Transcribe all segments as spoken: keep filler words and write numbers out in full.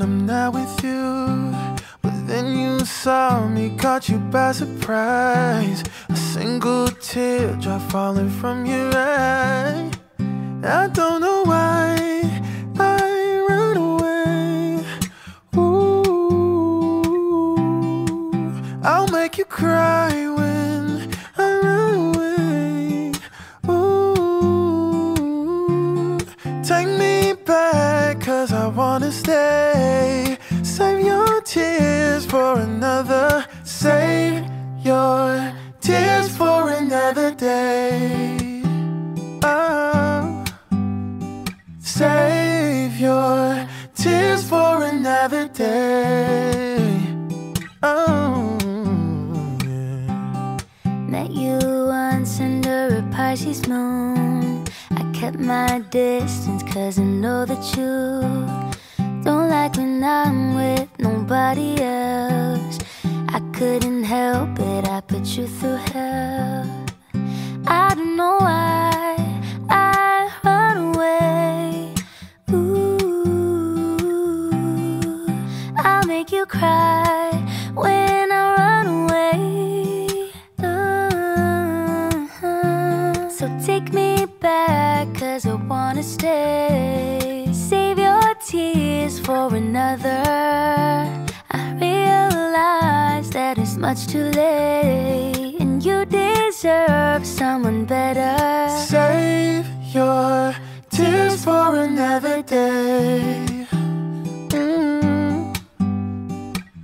when I'm not with you. But then you saw me, caught you by surprise. A single teardrop falling from your eye. I don't know why I ran away. Ooh, I'll make you cry when I run away. Ooh, take me back, cause I wanna stay. Save your tears for another. Save your tears for another day. Oh, save your tears for another day. Oh, yeah. Met you once under a Pisces moon. I kept my distance cause I know that you don't like when I'm with nobody else. I couldn't help it, I put you through hell. I don't know why I run away. Ooh, I'll make you cry when I run away. Uh-huh. So take me back, cause I wanna stay. Save your tears for another. I realize that it's much too late, and you deserve someone better. Save your tears for another day. Mm-hmm.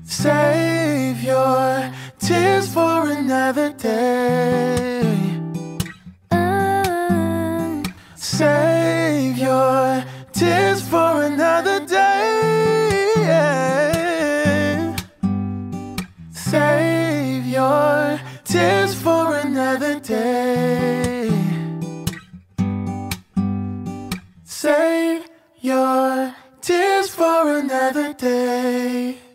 Save your tears for another day. Uh, Save your tears for another day, yeah. Save your tears for another day. Save your tears for another day.